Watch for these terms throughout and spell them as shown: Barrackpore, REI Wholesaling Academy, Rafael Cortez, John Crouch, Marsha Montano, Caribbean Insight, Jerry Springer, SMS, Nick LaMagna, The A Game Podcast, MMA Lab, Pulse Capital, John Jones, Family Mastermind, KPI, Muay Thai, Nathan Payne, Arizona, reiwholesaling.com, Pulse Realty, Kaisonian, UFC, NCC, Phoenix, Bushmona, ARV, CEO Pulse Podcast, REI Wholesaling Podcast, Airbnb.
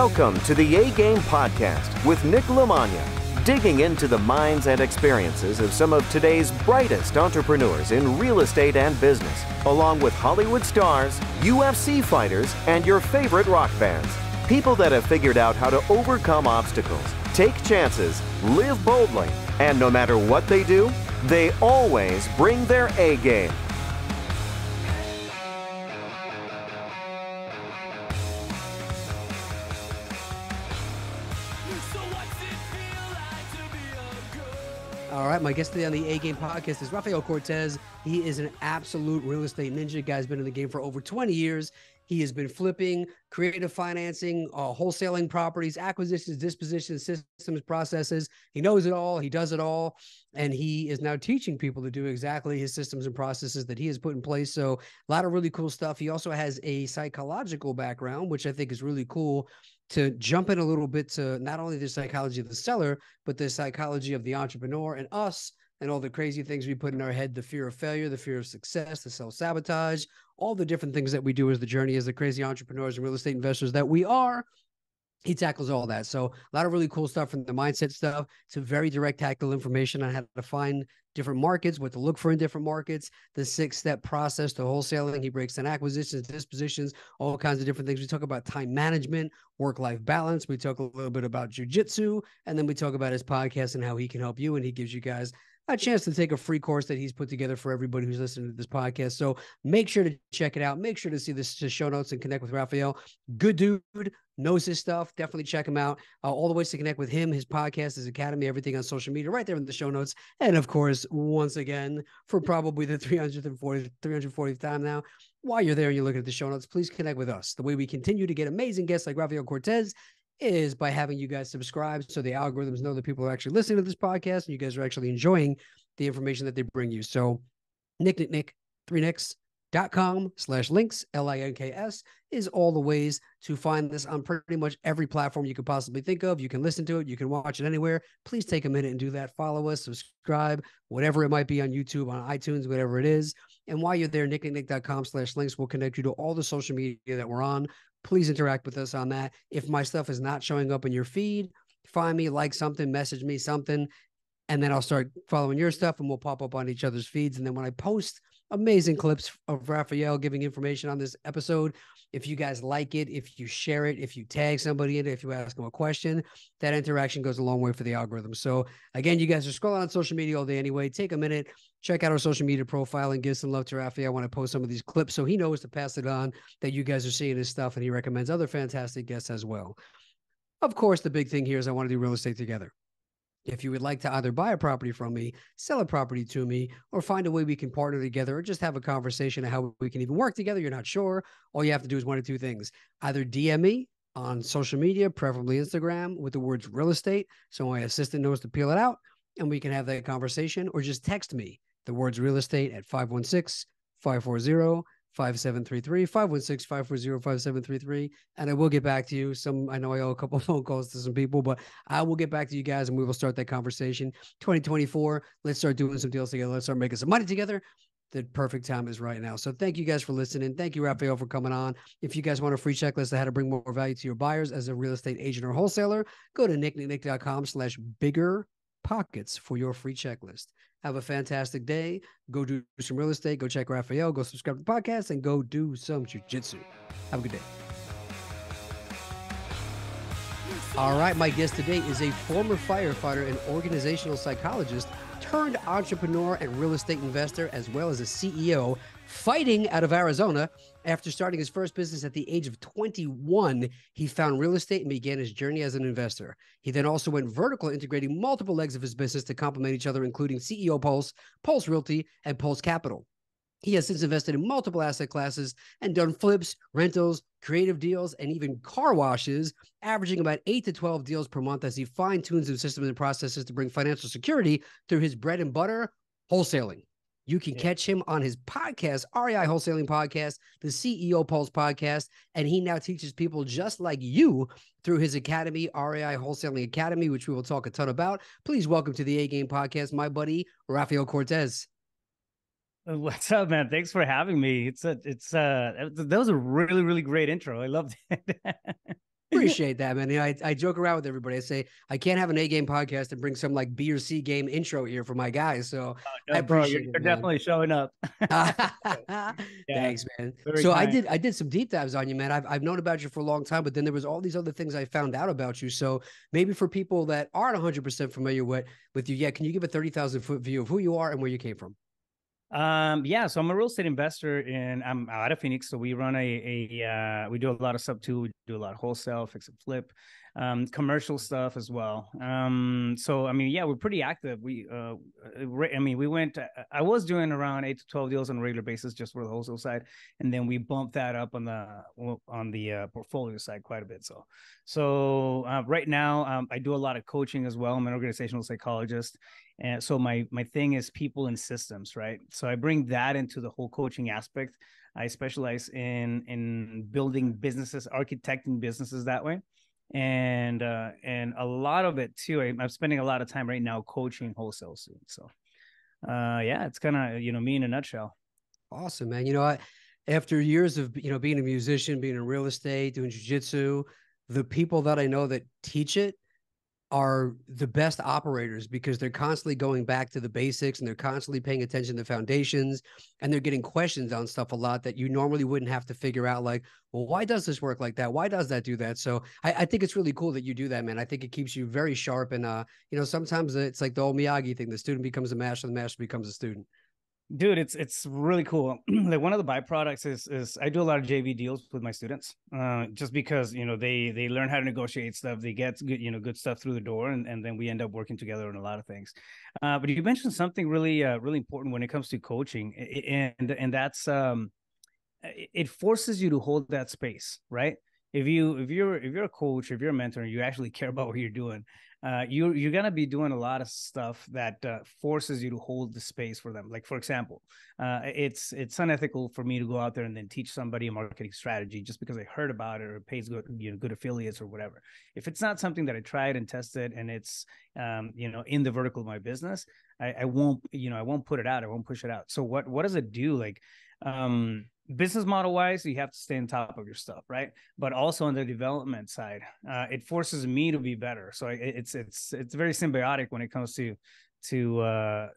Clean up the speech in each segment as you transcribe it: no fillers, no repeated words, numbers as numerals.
Welcome to the A Game Podcast with Nick LaMagna, digging into the minds and experiences of some of today's brightest entrepreneurs in real estate and business, along with Hollywood stars, UFC fighters, and your favorite rock bands. People that have figured out how to overcome obstacles, take chances, live boldly, and no matter what they do, they always bring their A game. All right, my guest today on the A Game Podcast is Rafael Cortez. He is an absolute real estate ninja. The guy's been in the game for over 20 years. He has been flipping, creative financing, wholesaling properties, acquisitions, dispositions, systems, processes. He knows it all. He does it all. And he is now teaching people to do exactly his systems and processes that he has put in place. So a lot of really cool stuff. He also has a psychological background, which I think is really cool to jump in a little bit to not only the psychology of the seller, but the psychology of the entrepreneur and us and all the crazy things we put in our head, the fear of failure, the fear of success, the self-sabotage, all the different things that we do as the journey, as the crazy entrepreneurs and real estate investors that we are. He tackles all that. So a lot of really cool stuff from the mindset stuff to very direct tactical information on how to find different markets, what to look for in different markets, the 6-step process to wholesaling. He breaks down acquisitions, dispositions, all kinds of different things. We talk about time management, work-life balance. We talk a little bit about jujitsu, and then we talk about his podcast and how he can help you. And he gives you guys a chance to take a free course that he's put together for everybody who's listening to this podcast. So make sure to check it out. Make sure to see the show notes and connect with Rafael. Good dude, knows his stuff. Definitely check him out. All the ways to connect with him, his podcast, his academy, everything on social media, right there in the show notes. And of course, once again, for probably the 340th time now, while you're there and you're looking at the show notes, please connect with us. The way we continue to get amazing guests like Rafael Cortez is by having you guys subscribe so the algorithms know that people are actually listening to this podcast and you guys are actually enjoying the information that they bring you. So nick3nicks.com/links, links, is all the ways to find this on pretty much every platform you could possibly think of. You can listen to it. You can watch it anywhere. Please take a minute and do that. Follow us, subscribe, whatever it might be on YouTube, on iTunes, whatever it is. And while you're there, nicknick.com/links will connect you to all the social media that we're on. Please interact with us on that. If my stuff is not showing up in your feed, find me, like something, message me something, and then I'll start following your stuff and we'll pop up on each other's feeds. And then when I post amazing clips of Rafael giving information on this episode, if you guys like it, if you share it, if you tag somebody in it, if you ask them a question, that interaction goes a long way for the algorithm. So again, you guys are scrolling on social media all day anyway. Take a minute, check out our social media profile and give some love to Rafael. I want to post some of these clips so he knows to pass it on that you guys are seeing his stuff and he recommends other fantastic guests as well. Of course, the big thing here is I want to do real estate together. If you would like to either buy a property from me, sell a property to me, or find a way we can partner together or just have a conversation on how we can even work together, you're not sure, all you have to do is one of two things. Either DM me on social media, preferably Instagram, with the words real estate, so my assistant knows to peel it out, and we can have that conversation, or just text me the words real estate at 516-540-5733, 516-540-5733, and I will get back to you. I know I owe a couple of phone calls to some people, but I will get back to you guys and we will start that conversation. 2024, let's start doing some deals together. Let's start making some money together. The perfect time is right now. So thank you guys for listening. Thank you, Rafael, for coming on. If you guys want a free checklist of how to bring more value to your buyers as a real estate agent or wholesaler, go to nicknick.com/biggerpockets for your free checklist. Have a fantastic day. Go do some real estate. Go check Rafael. Go subscribe to the podcast and go do some jiu-jitsu. Have a good day. All right. My guest today is a former firefighter and organizational psychologist turned entrepreneur and real estate investor, as well as a CEO fighting out of Arizona. After starting his first business at the age of 21, he found real estate and began his journey as an investor. He then also went vertical, integrating multiple legs of his business to complement each other, including CEO Pulse, Pulse Realty, and Pulse Capital. He has since invested in multiple asset classes and done flips, rentals, creative deals, and even car washes, averaging about 8 to 12 deals per month as he fine-tunes his systems and processes to bring financial security through his bread and butter, wholesaling. You can catch him on his podcast, REI Wholesaling Podcast, the CEO Pulse Podcast, and he now teaches people just like you through his academy, REI Wholesaling Academy, which we will talk a ton about. Please welcome to the A Game Podcast, my buddy, Rafael Cortez. What's up, man? Thanks for having me. That was a really, really great intro. I loved it. appreciate that, man. You know, I joke around with everybody. I say, I can't have an A game podcast and bring some like B or C game intro here for my guys. So no, I appreciate it, man. Definitely showing up. Thanks, man. So kind. I did some deep dives on you, man. I've known about you for a long time, but then there was all these other things I found out about you. So maybe for people that aren't 100% familiar with you yet, can you give a 30,000 foot view of who you are and where you came from? Yeah, so I'm a real estate investor and I'm out of Phoenix. So we run we do a lot of sub two, we do a lot of wholesale, fix and flip, commercial stuff as well. So, I mean, yeah, we're pretty active. I was doing around 8 to 12 deals on a regular basis, just for the wholesale side. And then we bumped that up on the portfolio side quite a bit. So right now, I do a lot of coaching as well. I'm an organizational psychologist. And so my thing is people and systems, right? So I bring that into the whole coaching aspect. I specialize in building businesses, architecting businesses that way. And a lot of it too, I'm spending a lot of time right now coaching wholesale students. So yeah, it's kind of, you know, me in a nutshell. Awesome, man. You know, after years of, you know, being a musician, being in real estate, doing jiu-jitsu, the people that I know that teach it are the best operators because they're constantly going back to the basics and they're constantly paying attention to the foundations and they're getting questions on stuff a lot that you normally wouldn't have to figure out, like, well, why does this work like that? Why does that do that? So I think it's really cool that you do that, man. I think it keeps you very sharp. And, you know, sometimes it's like the old Miyagi thing, the student becomes a master, the master becomes a student. Dude, it's really cool. Like one of the byproducts is I do a lot of JV deals with my students, just because, you know, they learn how to negotiate stuff. They get good, you know, good stuff through the door, and then we end up working together on a lot of things. But you mentioned something really, really important when it comes to coaching, and that's it forces you to hold that space, right? If you're a coach, if you're a mentor, and you actually care about what you're doing, you're going to be doing a lot of stuff that forces you to hold the space for them. Like, for example, it's unethical for me to go out there and then teach somebody a marketing strategy just because I heard about it or it pays good, you know, good affiliates or whatever. If it's not something that I tried and tested and it's, you know, in the vertical of my business, I won't, you know, I won't put it out. I won't push it out. So what does it do? Like, business model wise, you have to stay on top of your stuff, right? But also on the development side, it forces me to be better. So it's very symbiotic when it comes to the,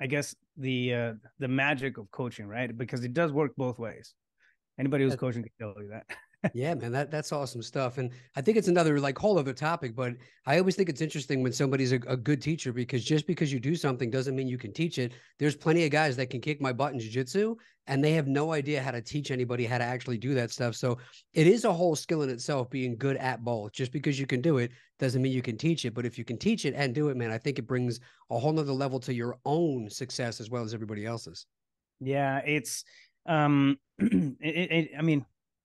I guess the magic of coaching, right? Because it does work both ways. Anybody who's coaching can tell you that. Yeah, man, that's awesome stuff. And I think it's another like whole other topic, but I always think it's interesting when somebody's a good teacher, because just because you do something doesn't mean you can teach it. There's plenty of guys that can kick my butt in jiu-jitsu and they have no idea how to teach anybody how to actually do that stuff. So it is a whole skill in itself, being good at both. Just because you can do it doesn't mean you can teach it, but if you can teach it and do it, man, I think it brings a whole nother level to your own success as well as everybody else's. Yeah, it's, I mean,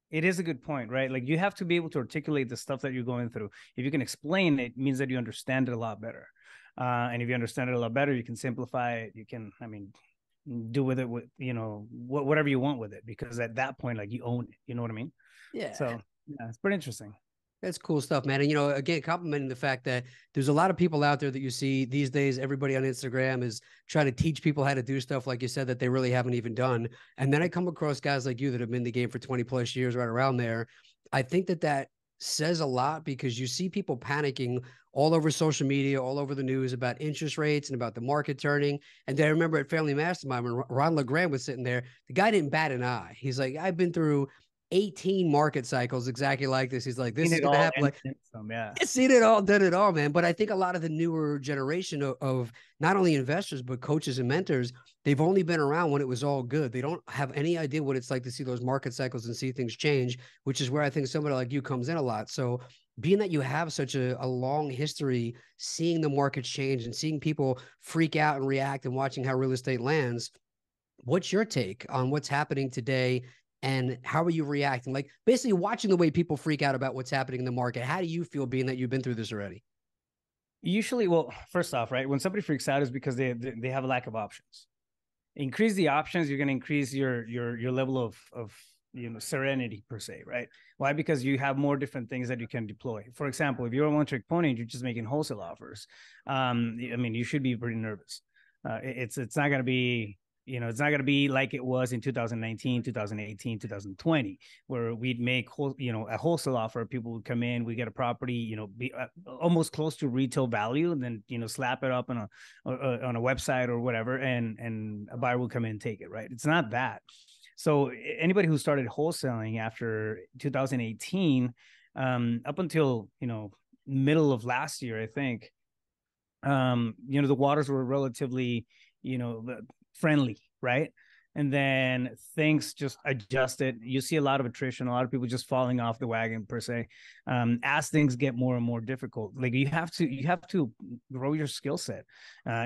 it is a good point, right? Like you have to be able to articulate the stuff that you're going through. If you can explain it, it means that you understand it a lot better. And if you understand it a lot better, you can simplify it. You can, I mean, do with it, you know, whatever you want with it, because at that point, like you own it, you know what I mean? Yeah. So yeah, it's pretty interesting. That's cool stuff, man. And, you know, again, complimenting the fact that there's a lot of people out there that you see these days, everybody on Instagram is trying to teach people how to do stuff, like you said, that they really haven't even done. And then I come across guys like you that have been in the game for 20 plus years, right around there. I think that says a lot, because you see people panicking all over social media, all over the news about interest rates and about the market turning. And I remember at Family Mastermind, when Ron LeGrand was sitting there, the guy didn't bat an eye. He's like, I've been through 18 market cycles exactly like this. He's like, this is going to happen. Like, yeah. Seen it all, done it all, man. But I think a lot of the newer generation of not only investors, but coaches and mentors, they've only been around when it was all good. They don't have any idea what it's like to see those market cycles and see things change, which is where I think somebody like you comes in a lot. So being that you have such a long history, seeing the markets change and seeing people freak out and react and watching how real estate lands, what's your take on what's happening today? And how are you reacting? Like basically watching the way people freak out about what's happening in the market. How do you feel being that you've been through this already? Usually, well, first off, right? When somebody freaks out is because they have a lack of options. Increase the options, you're going to increase your level of you know, serenity per se, right? Why? Because you have more different things that you can deploy. For example, if you're a one-trick pony and you're just making wholesale offers, I mean, you should be pretty nervous. It's not going to be You know, it's not going to be like it was in 2019, 2018, 2020, where we'd make, you know, a wholesale offer. People would come in, we get a property, you know, be almost close to retail value, and then, you know, slap it up on a website or whatever, and a buyer will come in and take it, right? It's not that. So anybody who started wholesaling after 2018, up until, you know, middle of last year, I think, you know, the waters were relatively, you know, friendly, right? And then things just adjusted. You see a lot of attrition, a lot of people just falling off the wagon per se, as things get more and more difficult. Like you have to grow your skill set.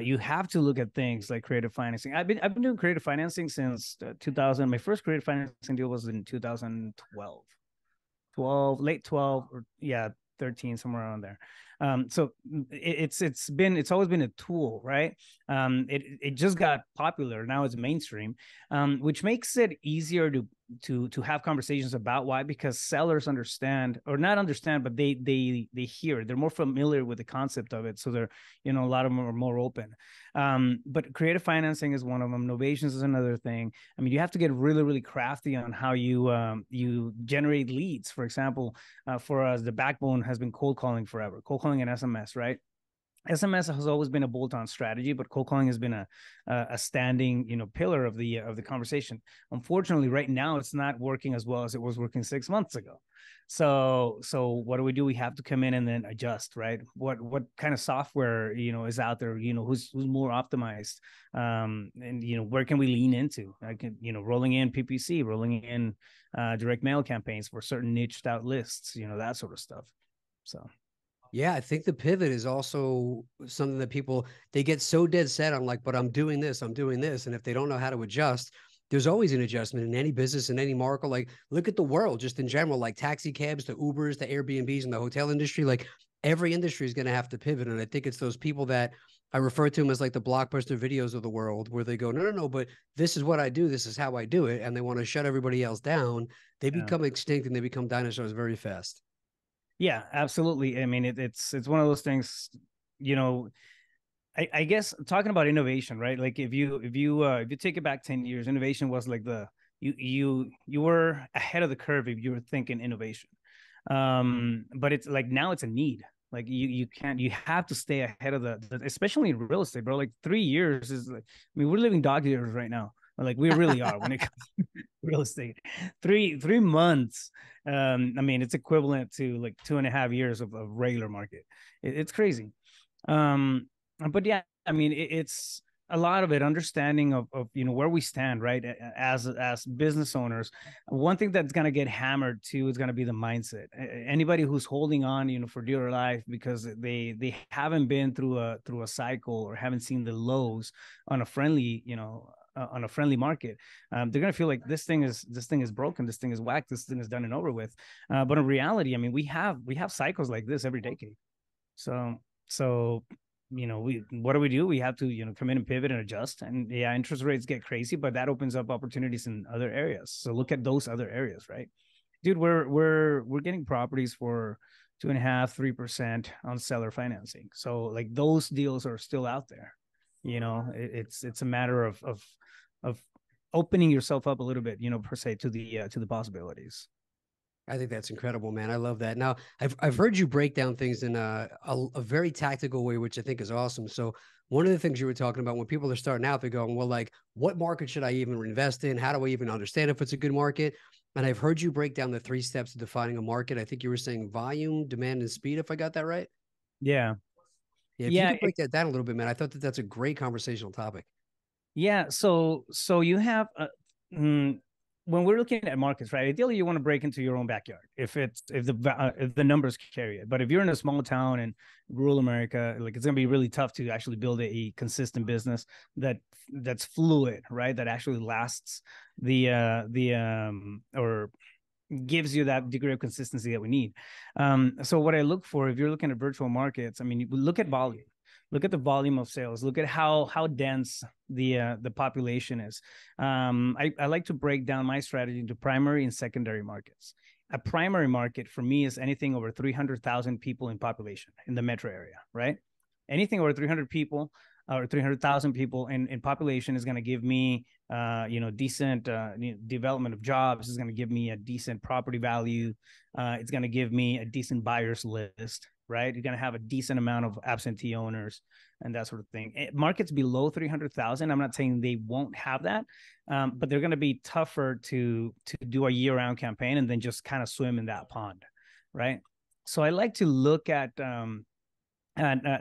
You have to look at things like creative financing. I've been doing creative financing since 2000. My first creative financing deal was in 2012, late 12 or 13, somewhere around there. So it's always been a tool, right? It just got popular. Now it's mainstream, which makes it easier to have conversations about why, because sellers understand, or not understand, but they hear, they're more familiar with the concept of it. So they're, you know, a lot of them are more open. But creative financing is one of them. Novations is another thing. I mean, you have to get really, really crafty on how you, you generate leads. For example, for us, the backbone has been cold calling forever, cold calling and SMS, right? SMS has always been a bolt-on strategy, but cold calling has been a standing, you know, pillar of the conversation. Unfortunately, right now it's not working as well as it was working 6 months ago. So what do? We have to come in and then adjust, right? What kind of software, you know, is out there? You know, who's more optimized? And you know, where can we lean into? You know, rolling in PPC, rolling in direct mail campaigns for certain niched out lists, you know, that sort of stuff. So. Yeah, I think the pivot is also something that people, they get so dead set on, like, but I'm doing this. And if they don't know how to adjust, there's always an adjustment in any business, in any market. Like, look at the world just in general, like taxi cabs, the Ubers, the Airbnbs, and the hotel industry. Like, every industry is going to have to pivot. And I think it's those people that I refer to them as like the blockbuster videos of the world, where they go, no, but this is what I do. This is how I do it. And they want to shut everybody else down. They become extinct and they become dinosaurs very fast. Yeah, absolutely. I mean, it's one of those things, you know, I guess talking about innovation, right? Like if you take it back 10 years, innovation was like you were ahead of the curve if you were thinking innovation. But it's like, now it's a need. Like you have to stay ahead of the, especially in real estate, bro. Like 3 years is like, I mean, we're living dog years right now. Like we really are when it comes to real estate. Three months. I mean, it's equivalent to like 2.5 years of a regular market. It's crazy. But yeah, I mean, it's a lot of it, understanding of, you know, where we stand, right? As business owners, one thing that's going to get hammered too is going to be the mindset. Anybody who's holding on, you know, for dear life because they haven't been through a cycle or haven't seen the lows on a friendly, you know, on a friendly market, they're gonna feel like this thing is broken, this thing is whacked, this thing is done and over with. But in reality, I mean, we have cycles like this every decade. So you know, what do? We have to, you know, come in and pivot and adjust. And yeah, interest rates get crazy, but that opens up opportunities in other areas. So look at those other areas, right, dude? We're getting properties for 2.5-3% on seller financing. So like those deals are still out there. You know, it's a matter of opening yourself up a little bit, you know, per se, to the possibilities. I think that's incredible, man. I love that. Now, I've heard you break down things in a very tactical way, which I think is awesome. So one of the things you were talking about, when people are starting out, they're going, well, like, what market should I even invest in? How do I even understand if it's a good market? And I've heard you break down the 3 steps of defining a market. I think you were saying volume, demand, and speed, if I got that right. Yeah. Yeah, you could break that down a little bit, man. I thought that's a great conversational topic. Yeah, so you have when we're looking at markets, right? Ideally, you want to break into your own backyard if the numbers carry it. But if you're in a small town in rural America, like it's gonna be really tough to actually build a consistent business that's fluid, right? That actually lasts or gives you that degree of consistency that we need. So what I look for, if you're looking at virtual markets, I mean, look at volume, look at the volume of sales, look at how dense the population is. I like to break down my strategy into primary and secondary markets. A primary market for me is anything over 300,000 people in population in the metro area, right? Anything over 300 people, or 300,000 people in population is going to give me, decent development of jobs. It's going to give me a decent property value. It's going to give me a decent buyer's list, right? You're going to have a decent amount of absentee owners and that sort of thing. Markets below 300,000, I'm not saying they won't have that, but they're going to be tougher to do a year-round campaign and then just kind of swim in that pond, right? So I like to look at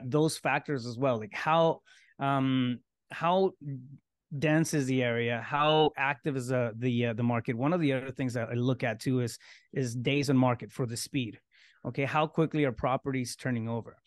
those factors as well, like how dense is the area, how active is the market. One of the other things that I look at too is days on market for the speed. Okay, how quickly are properties turning over?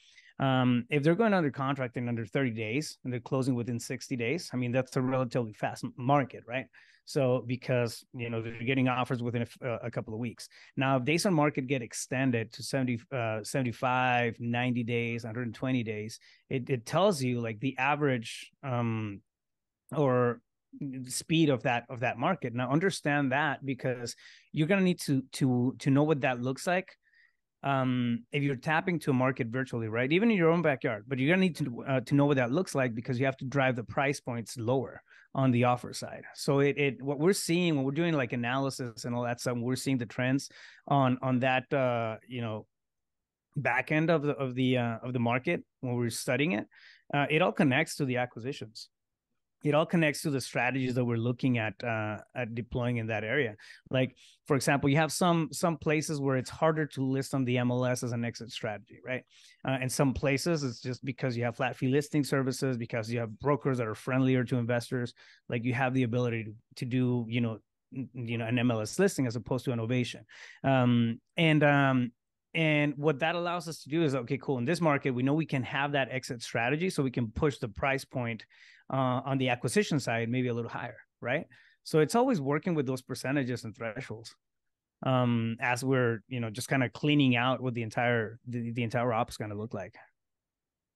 If they're going under contract in under 30 days and they're closing within 60 days, I mean, that's a relatively fast market, right? So because, they're getting offers within a couple of weeks. Now, if days on market get extended to 75, 90 days, 120 days, it tells you like the average or speed of that market. Now, understand that because you're going to need to know what that looks like. If you're tapping to a market virtually, right, even in your own backyard, but you're going to need to know what that looks like because you have to drive the price points lower on the offer side. So what we're seeing when we're doing like analysis and all that stuff, we're seeing the trends on that, back end of the market when we're studying it. It all connects to the acquisitions. It all connects to the strategies that we're looking at deploying in that area. Like, for example, you have some places where it's harder to list on the MLS as an exit strategy, right? And some places it's just because you have flat fee listing services, because you have brokers that are friendlier to investors. Like you have the ability to do, an MLS listing as opposed to an ovation. And what that allows us to do is, okay, cool. In this market, we know we can have that exit strategy, so we can push the price point on the acquisition side maybe a little higher, right? So it's always working with those percentages and thresholds as we're, just kind of cleaning out what the entire op is going to look like.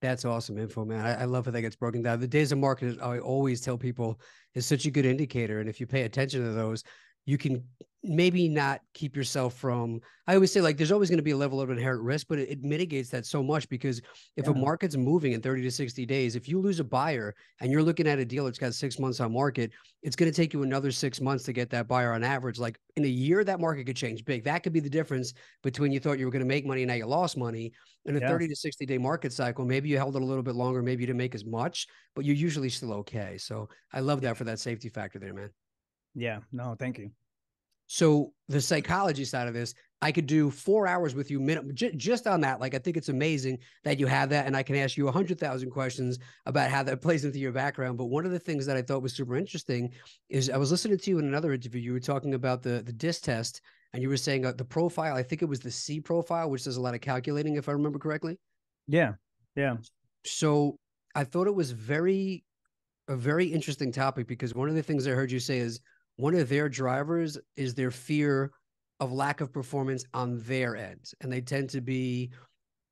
That's awesome info, man. I love how that gets broken down. The days of market, I always tell people, is such a good indicator. And if you pay attention to those, you can maybe not keep yourself from, I always say, like, there's always going to be a level of inherent risk, but it mitigates that so much because if a market's moving in 30 to 60 days, if you lose a buyer and you're looking at a deal that's got 6 months on market, it's going to take you another 6 months to get that buyer on average. Like in a year, that market could change big. That could be the difference between you thought you were going to make money and now you lost money. In a 30 to 60 day market cycle, maybe you held it a little bit longer, maybe you didn't make as much, but you're usually still okay. So I love that for that safety factor there, man. Yeah, no, thank you. So the psychology side of this, I could do 4 hours with you just on that. Like, I think it's amazing that you have that. And I can ask you 100,000 questions about how that plays into your background. But one of the things that I thought was super interesting is I was listening to you in another interview. You were talking about the DISC test, and you were saying the profile, I think it was the C profile, which does a lot of calculating, if I remember correctly. Yeah. Yeah. So I thought it was a very interesting topic because one of the things I heard you say is, one of their drivers is their fear of lack of performance on their end. And they tend to be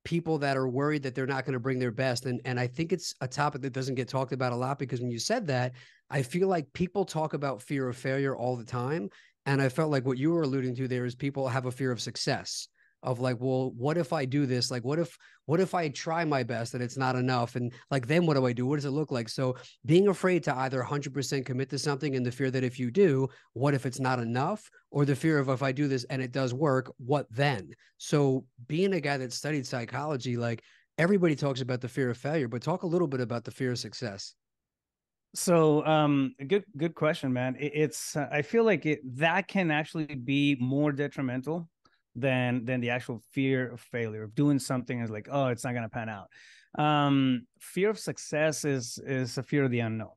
people that are worried that they're not going to bring their best. And I think it's a topic that doesn't get talked about a lot because when you said that, I feel like people talk about fear of failure all the time. And I felt like what you were alluding to there is people have a fear of success, of like, well, what if I do this? Like, what if I try my best and it's not enough? And like, then what do I do? What does it look like? So being afraid to either 100% commit to something and the fear that if you do, what if it's not enough? Or the fear of if I do this and it does work, what then? So being a guy that studied psychology, like everybody talks about the fear of failure, but talk a little bit about the fear of success. So good question, man. It's I feel like that can actually be more detrimental than the actual fear of failure, of doing something is like, oh, it's not going to pan out. Fear of success is a fear of the unknown.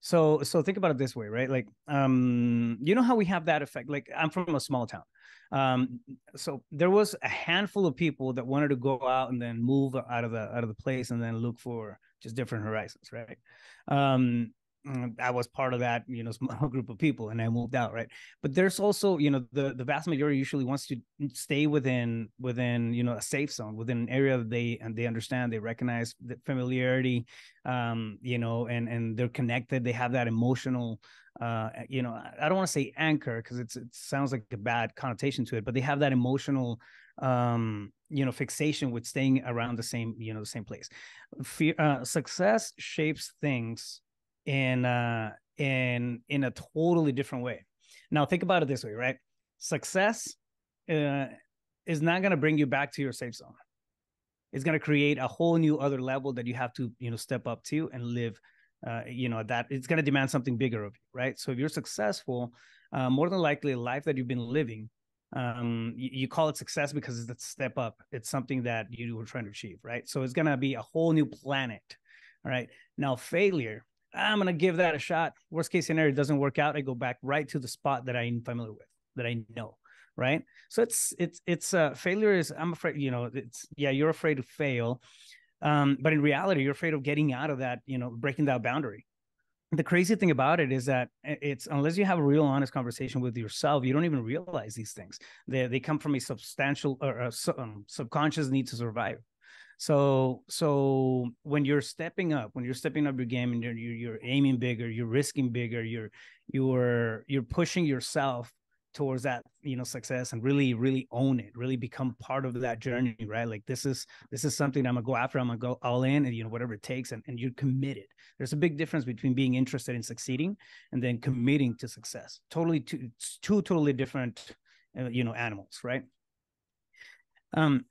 So think about it this way, right? Like, how we have that effect. Like, I'm from a small town. So there was a handful of people that wanted to go out and then move out of the place and then look for just different horizons, right? I was part of that, small group of people, and I moved out, right? But there's also, the vast majority usually wants to stay within a safe zone, within an area that they understand, they recognize the familiarity, and they're connected. They have that emotional, I don't want to say anchor because it sounds like a bad connotation to it, but they have that emotional fixation with staying around the same, the same place. Fear, success shapes things in a totally different way. Now think about it this way, right? Success is not going to bring you back to your safe zone. It's going to create a whole new other level that you have to, step up to and live, that it's going to demand something bigger of you, right? So if you're successful, more than likely a life that you've been living, you call it success because it's a step up. It's something that you were trying to achieve, right? So it's going to be a whole new planet, all right? Now failure, I'm going to give that a shot. Worst case scenario, it doesn't work out. I go back right to the spot that I'm familiar with, that I know, right? So failure is, I'm afraid, you're afraid to fail. But in reality, you're afraid of getting out of that, breaking that boundary. The crazy thing about it is that it's, unless you have a real honest conversation with yourself, you don't even realize these things. They come from a substantial or subconscious need to survive. So when you're stepping up your game and you're aiming bigger, you're risking bigger, you're pushing yourself towards that, success, and really, really own it, really become part of that journey, right? Like this is something I'm gonna go after, I'm gonna go all in, and whatever it takes, and you're committed. There's a big difference between being interested in succeeding and then committing to success. It's two totally different, animals, right?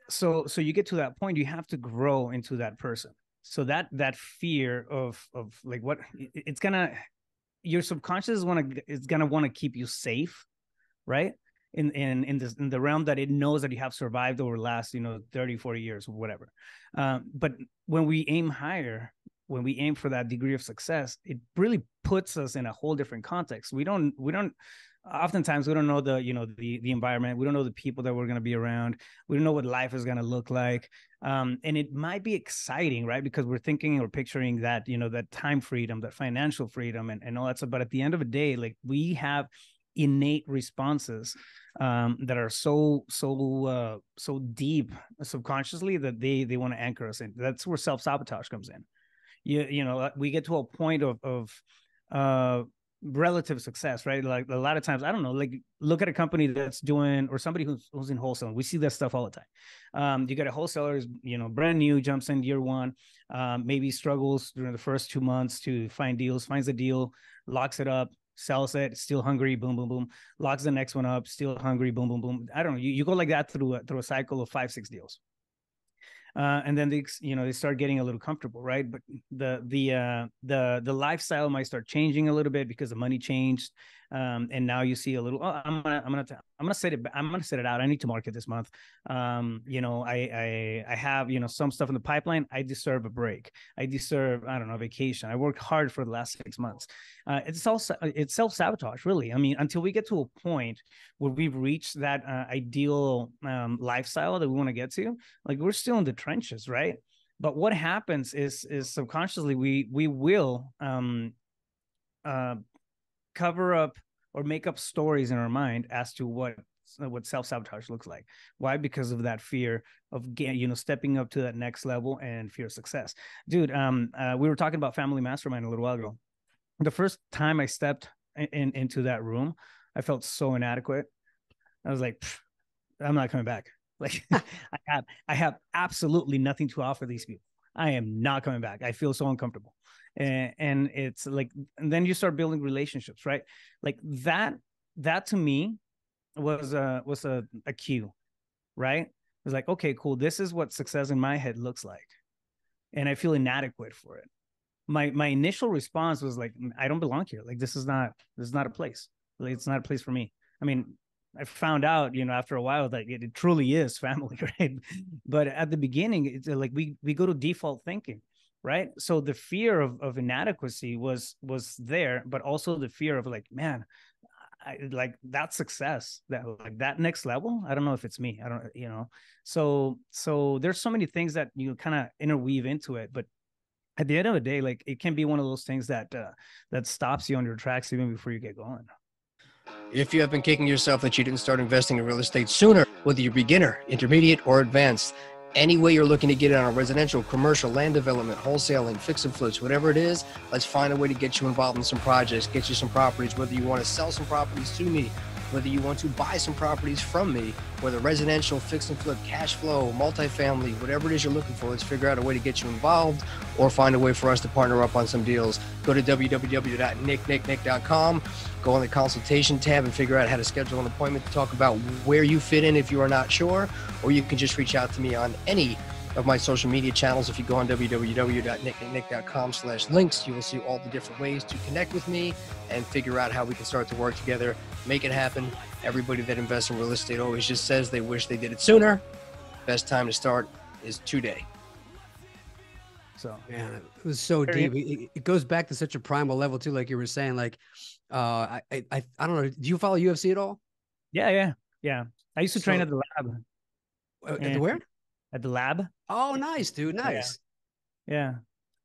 So you get to that point, you have to grow into that person. So that fear of like what it's gonna, your subconscious is gonna want to keep you safe, right? In the realm that it knows that you have survived over the last, 30, 40 years or whatever. But when we aim higher, when we aim for that degree of success, it really puts us in a whole different context. Oftentimes we don't know the environment. We don't know the people that we're going to be around. We don't know what life is going to look like. And it might be exciting, right? Because we're thinking or picturing that, that time freedom, that financial freedom and all that stuff. But at the end of the day, like we have innate responses that are so deep subconsciously that they want to anchor us in. That's where self-sabotage comes in. We get to a point of relative success, right? Like a lot of times, I don't know, like look at a company that's doing, or somebody who's in wholesaling. We see that stuff all the time. You got a wholesaler is, brand new, jumps in year one, maybe struggles during the first 2 months to find deals, finds a deal, locks it up, sells it, still hungry, boom, boom, boom, locks the next one up, still hungry, boom, boom, boom. I don't know. You go like that through a cycle of 5-6 deals. And then they start getting a little comfortable, right? But the lifestyle might start changing a little bit because the money changed, and now you see a little. Oh, I'm gonna set it. I'm gonna set it out. I need to market this month. I have some stuff in the pipeline. I deserve a break. I deserve, I don't know, vacation. I worked hard for the last 6 months. It's self-sabotage, really. I mean, until we get to a point where we've reached that ideal lifestyle that we want to get to, like we're still in the trenches, right? But what happens is subconsciously we will cover up or make up stories in our mind as to what self-sabotage looks like. Why? Because of that fear of stepping up to that next level and fear of success. Dude, we were talking about Family Mastermind a little while ago. The first time I stepped into that room, I felt so inadequate. I was like, I'm not coming back. Like I have absolutely nothing to offer these people. I am not coming back. I feel so uncomfortable. And it's like, and then you start building relationships, right? Like that to me was a cue, right? It was like, okay, cool. This is what success in my head looks like. And I feel inadequate for it. My initial response was like, I don't belong here. Like, this is not a place. Like, it's not a place for me. I mean, I found out, after a while that it truly is family, right? But at the beginning, it's like we go to default thinking, right? So the fear of inadequacy was there, but also the fear of like, man, like that success, that next level. I don't know if it's me. I don't, So there's so many things that you kind of interweave into it, but at the end of the day, like it can be one of those things that stops you on your tracks even before you get going. If you have been kicking yourself that you didn't start investing in real estate sooner, whether you're beginner, intermediate, or advanced, any way you're looking to get in on residential, commercial, land development, wholesaling, fix and flips, whatever it is, let's find a way to get you involved in some projects, get you some properties, whether you want to sell some properties to me whether you want to buy some properties from me, whether residential, fix and flip, cash flow, multifamily, whatever it is you're looking for, let's figure out a way to get you involved or find a way for us to partner up on some deals. Go to www.nicknicknick.com, go on the consultation tab and figure out how to schedule an appointment to talk about where you fit in if you are not sure, or you can just reach out to me on any of my social media channels. If you go on www.nicknicknick.com/links, you will see all the different ways to connect with me and figure out how we can start to work together, make it happen. Everybody that invests in real estate always just says they wish they did it sooner. Best time to start is today. So, man, it was so deep. It goes back to such a primal level too. Like you were saying, like, I don't know. Do you follow UFC at all? Yeah. I used to train at the lab. At where? At the lab. Oh, nice, dude. Nice. Yeah.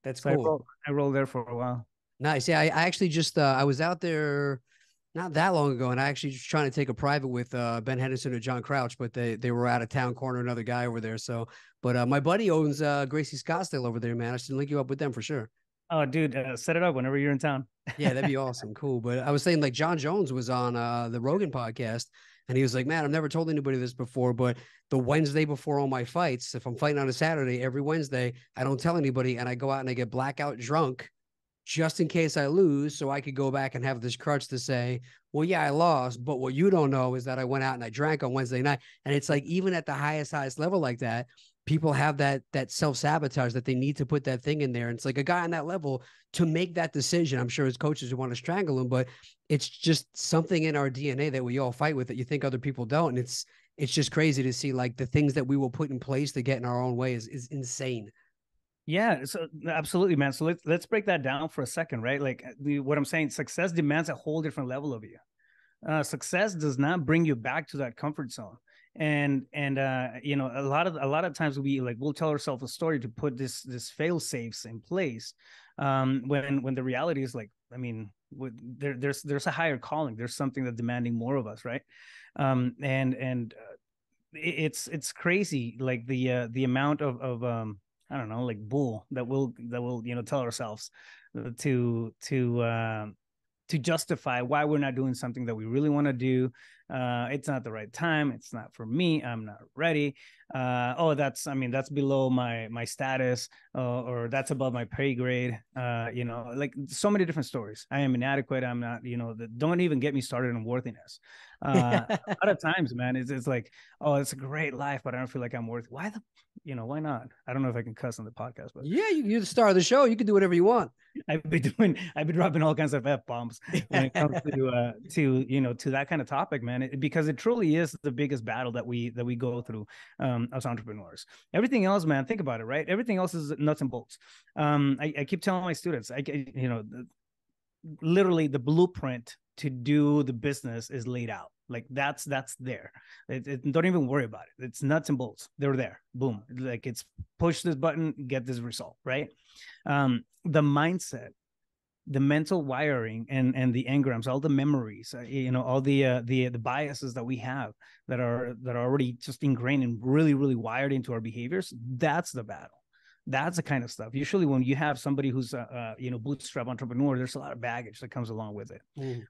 That's cool. I rolled there for a while. Nice. Yeah. I actually just, I was out there not that long ago, and I actually just trying to take a private with Ben Henderson or John Crouch, but they were out of town, corner another guy over there. So, but my buddy owns Gracie Scottsdale over there, man. I should link you up with them for sure. Oh, dude, set it up whenever you're in town. Yeah, that'd be awesome. Cool. But I was saying, like, John Jones was on the Rogan podcast, and he was like, man, I've never told anybody this before, but the Wednesday before all my fights, if I'm fighting on a Saturday, every Wednesday, I don't tell anybody, and I go out and I get blackout drunk just in case I lose, so I could go back and have this crutch to say, well, yeah, I lost, but what you don't know is that I went out and I drank on Wednesday night. And it's like, even at the highest level like that, people have that self-sabotage that they need to put that thing in there. And it's like a guy on that level to make that decision. I'm sure his coaches would want to strangle him, but it's just something in our DNA that we all fight with that you think other people don't. And it's just crazy to see, like, the things that we will put in place to get in our own way is insane. Yeah, so absolutely, man. So let's break that down for a second, right? Like, what I'm saying, success demands a whole different level of you. Success does not bring you back to that comfort zone. And you know, a lot of times we'll tell ourselves a story to put this fail safes in place. When the reality is, like, I mean, there's a higher calling. There's something that's demanding more of us, right? And it's crazy, like the amount of I don't know, like, bull that we'll you know, tell ourselves to justify why we're not doing something that we really want to do. It's not the right time. It's not for me. I'm not ready. That's below my status, or that's above my pay grade. You know, like, so many different stories. I am inadequate. I'm not, you know, don't even get me started on worthiness. A lot of times, man, it's like, oh, it's a great life, but I don't feel like I'm worth it. Why not? I don't know if I can cuss on the podcast, but yeah, you're the star of the show. You can do whatever you want. I've been dropping all kinds of F bombs when it comes to that kind of topic, man. Because it truly is the biggest battle that we go through as entrepreneurs. Everything else, man, think about it, right? Everything else is nuts and bolts. I keep telling my students, literally the blueprint to do the business is laid out. Like, that's there. Don't even worry about it. It's nuts and bolts. They're there. Boom. Like, it's push this button, get this result, right? The mindset, the mental wiring, and the engrams, all the memories, all the biases that we have that are already just ingrained and really, really wired into our behaviors. That's the battle. That's the kind of stuff. Usually when you have somebody who's a bootstrap entrepreneur, there's a lot of baggage that comes along with it. Mm.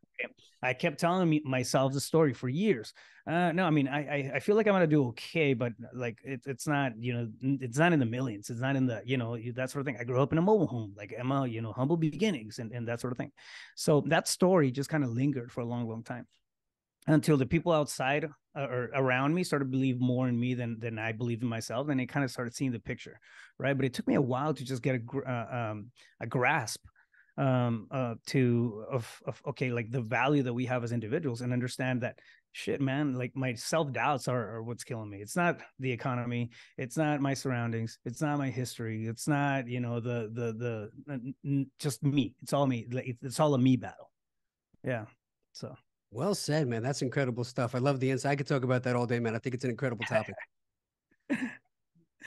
I kept telling myself the story for years. I feel like I'm going to do okay, but like, it's not, it's not in the millions. It's not in the, that sort of thing. I grew up in a mobile home, like Emma, humble beginnings and that sort of thing. So that story just kind of lingered for a long, long time, until the people outside or around me started to believe more in me than I believed in myself. And it kind of started seeing the picture, right? But it took me a while to just get a grasp of the value that we have as individuals, and understand that, shit, man, like, my self-doubts are what's killing me. It's not the economy. It's not my surroundings. It's not my history. It's not, the just me. It's all me. It's all a me battle. Yeah. So. Well said, man. That's incredible stuff. I love the insight. I could talk about that all day, man. I think it's an incredible topic.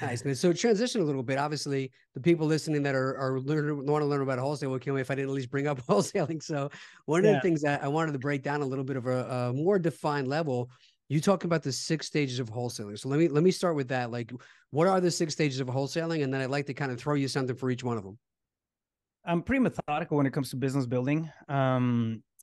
Nice, man. So transition a little bit. Obviously, the people listening that are want to learn about wholesale, well, can't wait if I didn't at least bring up wholesaling. So one of the things that I wanted to break down a little bit of a more defined level, you talk about the 6 stages of wholesaling. So let me start with that. Like, what are the 6 stages of wholesaling? And then I'd like to kind of throw you something for each one of them. I'm pretty methodical when it comes to business building.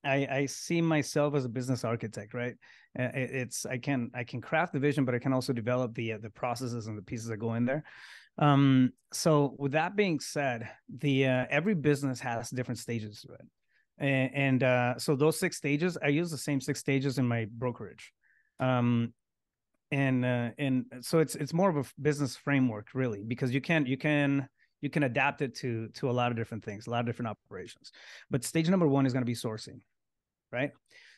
I see myself as a business architect, right? It's I can craft the vision, but I can also develop the processes and the pieces that go in there. So with that being said, the every business has different stages to it. And so those 6 stages, I use the same 6 stages in my brokerage. And so it's more of a business framework, really, because you can adapt it to a lot of different things, a lot of different operations. But stage number 1 is going to be sourcing, right?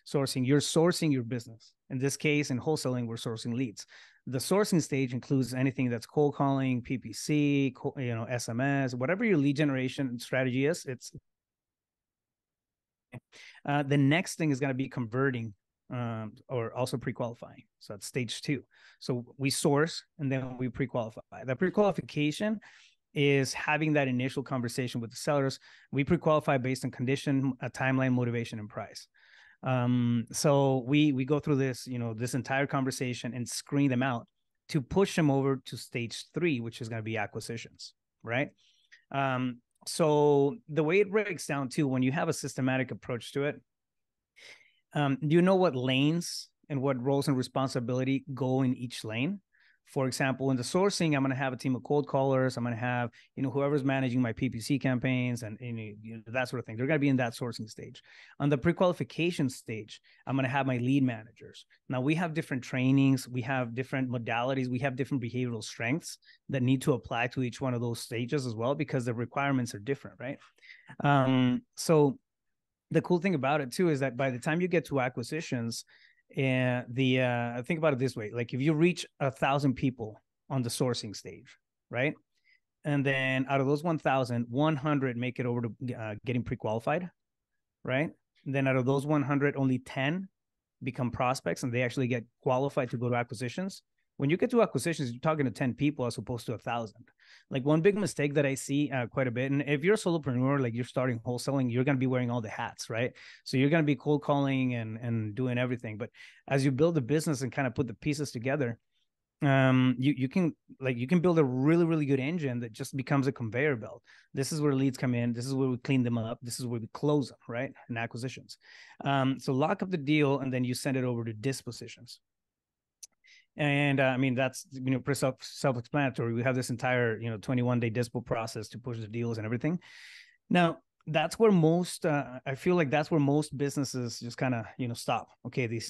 Sourcing, you're sourcing your business. In this case, in wholesaling, we're sourcing leads. The sourcing stage includes anything that's cold calling, PPC, you know, SMS, whatever your lead generation strategy is. It's the next thing is going to be converting, or also pre-qualifying. So that's stage 2. So we source and then we pre-qualify. The pre-qualification is having that initial conversation with the sellers. We pre-qualify based on condition, a timeline, motivation, and price. So we go through this, you know, this entire conversation and screen them out to push them over to stage 3, which is going to be acquisitions, right? So the way it breaks down too, when you have a systematic approach to it, you know what lanes and what roles and responsibility go in each lane. For example, in the sourcing, I'm going to have a team of cold callers. I'm going to have, you know, whoever's managing my PPC campaigns and you know, that sort of thing. They're going to be in that sourcing stage. On the pre-qualification stage, I'm going to have my lead managers. Now, we have different trainings. We have different modalities. We have different behavioral strengths that need to apply to each one of those stages as well, because the requirements are different, right? So the cool thing about it, too, is that by the time you get to acquisitions, and think about it this way, like if you reach 1,000 people on the sourcing stage, right? And then out of those 1,000, 100 make it over to getting pre-qualified, right? And then out of those 100, only 10 become prospects and they actually get qualified to go to acquisitions. When you get to acquisitions, you're talking to 10 people as opposed to 1,000. Like one big mistake that I see quite a bit, and if you're a solopreneur, like you're starting wholesaling, you're going to be wearing all the hats, right? So you're going to be cold calling and doing everything. But as you build a business and kind of put the pieces together, you can build a really, really good engine that just becomes a conveyor belt. This is where leads come in. This is where we clean them up. This is where we close them, right? And acquisitions. So lock up the deal and then you send it over to dispositions. And I mean, that's, you know, pretty self-explanatory. We have this entire, you know, 21-day dispo process to push the deals and everything. Now, that's where most, I feel like that's where most businesses just kind of, you know, stop. Okay, the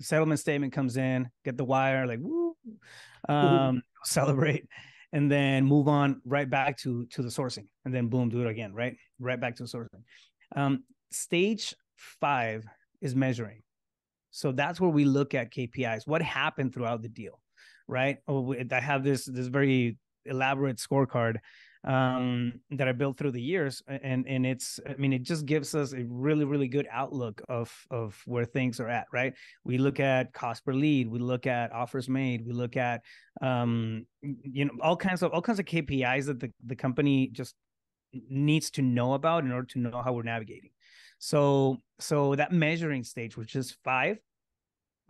settlement statement comes in, get the wire, like, woo, celebrate, and then move on right back to the sourcing. And then boom, do it again, right? Right back to the sourcing. Stage 5 is measuring. So that's where we look at KPIs. What happened throughout the deal, right? Oh, I have this very elaborate scorecard that I built through the years, and it's, I mean, it just gives us a really, really good outlook of where things are at, right? We look at cost per lead, we look at offers made, we look at you know, all kinds of KPIs that the company just needs to know about in order to know how we're navigating. So that measuring stage, which is 5,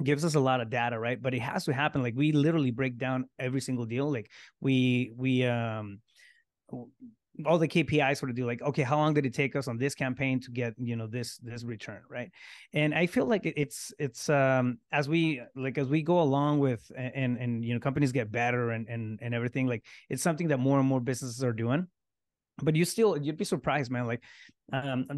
gives us a lot of data, right? But it has to happen. Like we literally break down every single deal. Like we all the KPIs sort of do, like, okay, how long did it take us on this campaign to get, you know, this return, right? And I feel like it's as we go along with and you know, companies get better and everything, like it's something that more and more businesses are doing. But you'd be surprised, man. Like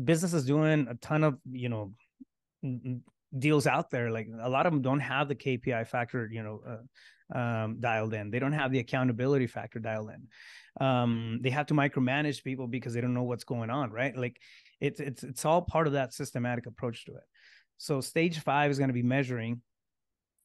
businesses doing a ton of, you know, deals out there. Like a lot of them don't have the KPI factor, you know, dialed in. They don't have the accountability factor dialed in. They have to micromanage people because they don't know what's going on, right? Like it's all part of that systematic approach to it. So stage 5 is going to be measuring.